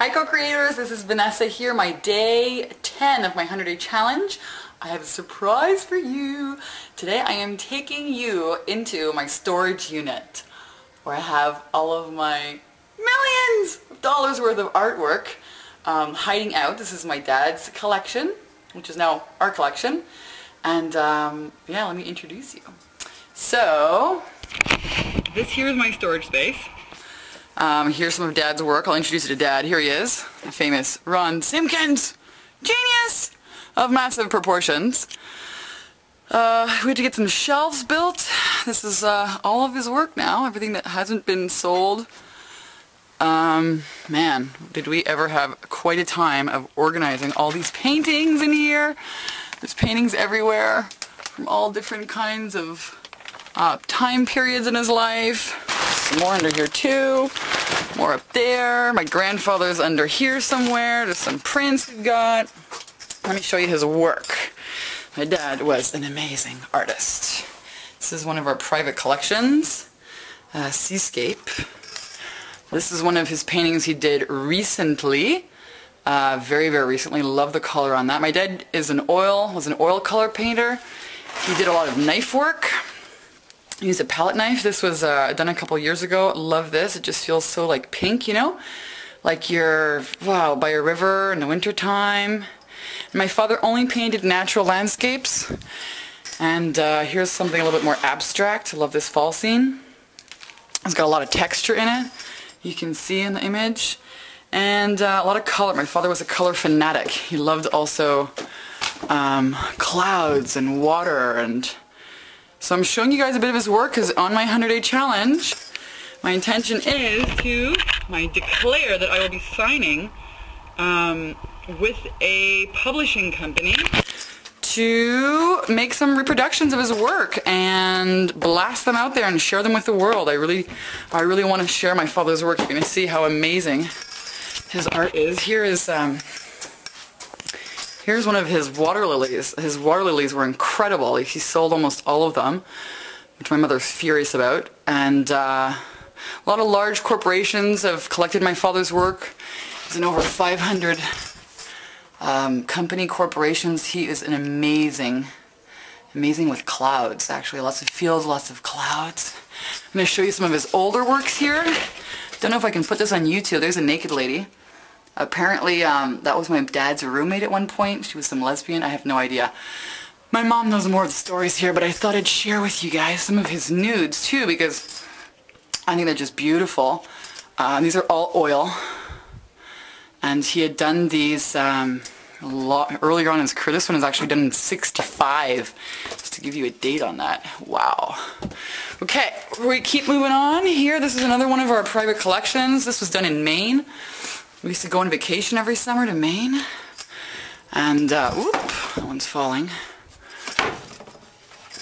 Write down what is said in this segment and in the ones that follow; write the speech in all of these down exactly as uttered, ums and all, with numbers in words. Hi co-creators, this is Vanessa here, my day ten of my hundred day challenge. I have a surprise for you. Today I am taking you into my storage unit where I have all of my millions of dollars worth of artwork um, hiding out. This is my dad's collection, which is now our collection. And um, yeah, let me introduce you. So, this here is my storage space. Um, here's some of Dad's work. I'll introduce you to Dad. Here he is, the famous Ron Simkins, genius of massive proportions. Uh, we had to get some shelves built. This is uh, all of his work now, everything that hasn't been sold. Um, man, did we ever have quite a time of organizing all these paintings in here. There's paintings everywhere from all different kinds of uh, time periods in his life. More under here too, more up there. My grandfather's under here somewhere. There's some prints we've got. Let me show you his work. My dad was an amazing artist. This is one of our private collections, uh, Seascape. This is one of his paintings he did recently, uh, very, very recently. Love the color on that. My dad is an oil, was an oil color painter. He did a lot of knife work. Use a palette knife. This was uh, done a couple years ago. Love this. It just feels so like pink, you know? Like you're, wow, by a river in the wintertime. My father only painted natural landscapes. And uh, here's something a little bit more abstract. I love this fall scene. It's got a lot of texture in it. You can see in the image. And uh, a lot of color. My father was a color fanatic. He loved also um, clouds and water and... So I'm showing you guys a bit of his work because on my hundred day challenge, my intention is to I declare that I will be signing um, with a publishing company to make some reproductions of his work and blast them out there and share them with the world. I really, I really want to share my father's work. You're going to see how amazing his art is. Here is, um, here's one of his water lilies. His water lilies were incredible. He sold almost all of them, which my mother's furious about. And uh, a lot of large corporations have collected my father's work. He's in over five hundred um, company corporations. He is an amazing, amazing with clouds, actually. Lots of fields, lots of clouds. I'm going to show you some of his older works here. Don't know if I can put this on YouTube. There's a naked lady. Apparently, um, that was my dad's roommate at one point. She was some lesbian. I have no idea. My mom knows more of the stories here, but I thought I'd share with you guys some of his nudes, too, because I think they're just beautiful. Uh, these are all oil. And he had done these um, a lot earlier on in his career. This one was actually done in sixty-five, just to give you a date on that. Wow. Okay, we keep moving on here. This is another one of our private collections. This was done in Maine. We used to go on vacation every summer to Maine, and uh, whoop, that one's falling.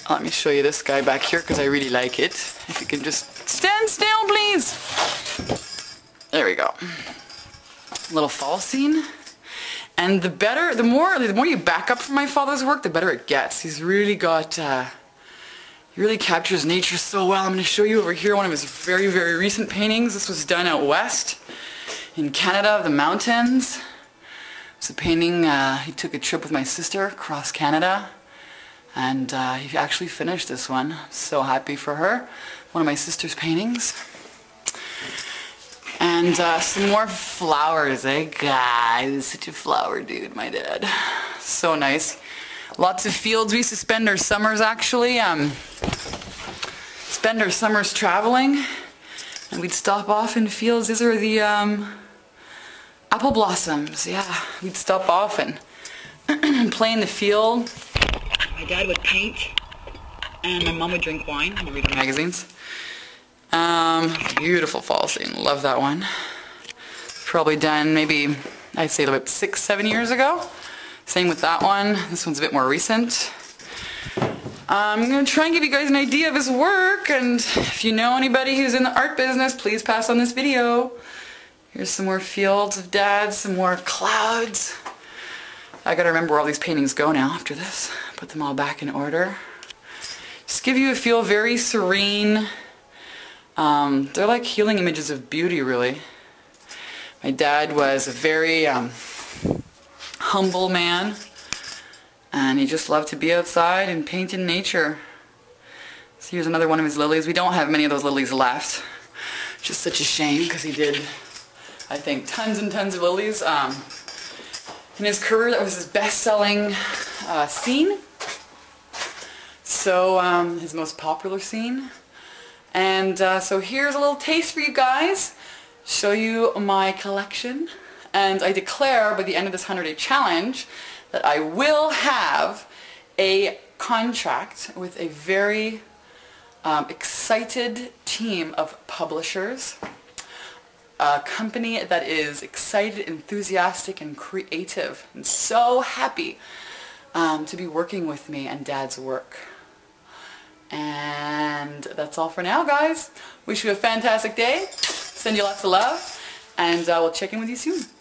Let me show you this guy back here because I really like it. If you can just stand still, please. There we go. Little fall scene, and the better, the more, the more you back up from my father's work, the better it gets. He's really got, uh, he really captures nature so well. I'm going to show you over here one of his very, very recent paintings. This was done out west. In Canada, the mountains. It's a painting, uh, he took a trip with my sister across Canada, and uh, he actually finished this one. So happy for her. One of my sister's paintings. And uh, some more flowers, eh guys? Such a flower dude, my dad. So nice. Lots of fields. We used to spend our summers actually, um, spend our summers traveling. And we'd stop off in fields. These are the um, apple blossoms, yeah. We'd stop off and play in the field. My dad would paint, and my mom would drink wine and read magazines. Um, beautiful fall scene, love that one. Probably done maybe, I'd say about six, seven years ago. Same with that one. This one's a bit more recent. I'm going to try and give you guys an idea of his work, and if you know anybody who's in the art business, please pass on this video. Here's some more fields of Dad's, some more clouds. I gotta remember where all these paintings go now after this. Put them all back in order. Just give you a feel very serene. Um, they're like healing images of beauty, really. My My dad was a very um, humble man, and he just loved to be outside and paint in nature. So here's another one of his lilies. We don't have many of those lilies left, which is such a shame because he did, I think, tons and tons of lilies. Um, in his career, that was his best-selling uh, scene. So um, his most popular scene. And uh, so here's a little taste for you guys. Show you my collection. And I declare by the end of this hundred day challenge that I will have a contract with a very um, excited team of publishers, a company that is excited, enthusiastic, and creative, and so happy um, to be working with me and Dad's work. And that's all for now, guys. Wish you a fantastic day. Send you lots of love, and uh, we'll check in with you soon.